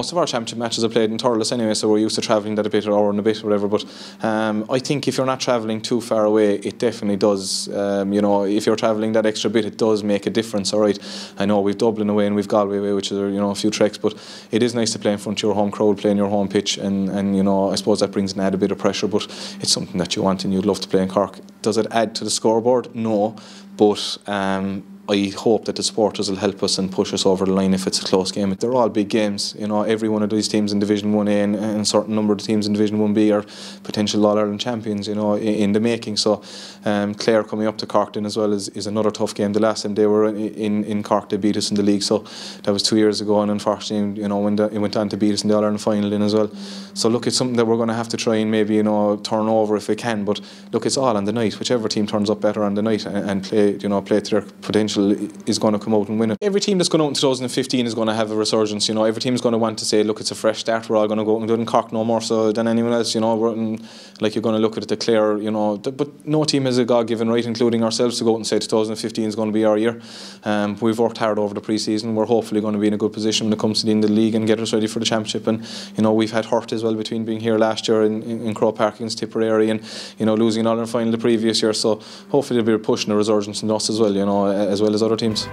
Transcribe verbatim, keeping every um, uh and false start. most of our championship matches are played in Thurles anyway, so we're used to travelling that a bit, or hour and a bit, or whatever. But um, I think if you're not travelling too far away, it definitely does. Um, you know, if you're travelling that extra bit, it does make a difference. All right, I know we've Dublin away and we've Galway away, which are, you know, a few treks, but it is nice to play in front of your home crowd, play in your home pitch, and and you know, I suppose that brings an added bit of pressure. But it's something that you want and you'd love to play in Cork. Does it add to the scoreboard? No, but. Um, I hope that the supporters will help us and push us over the line if it's a close game. They're all big games, you know. Every one of these teams in Division One A and, and a certain number of teams in Division One B are potential All Ireland champions, you know, in, in the making. So, um, Clare coming up to Cork then as well is, is another tough game. The last time they were in, in in Cork, they beat us in the league, so that was two years ago. And unfortunately, you know, when the, it went on to beat us in the All Ireland final then as well. So look, it's something that we're going to have to try and maybe, you know, turn over if we can. But look, it's all on the night. Whichever team turns up better on the night and, and play, you know, play to their potential, is going to come out and win it. Every team that's going out in two thousand fifteen is going to have a resurgence, you know. Every team is going to want to say, look, it's a fresh start, we're all going to go out and do it in Cork no more so than anyone else, you know. We're in, like, you're going to look at it, the Clare, you know, but no team has a God-given right, including ourselves, to go out and say two thousand fifteen is going to be our year. Um, we've worked hard over the pre-season. We're hopefully going to be in a good position when it comes to the end of the league and get us ready for the championship. And, you know, we've had hurt as well between being here last year in, in, in Croke Park against Tipperary and, you know, losing an All-Ireland final the previous year, so hopefully they'll be pushing a resurgence in us as well, you know, as well as other teams.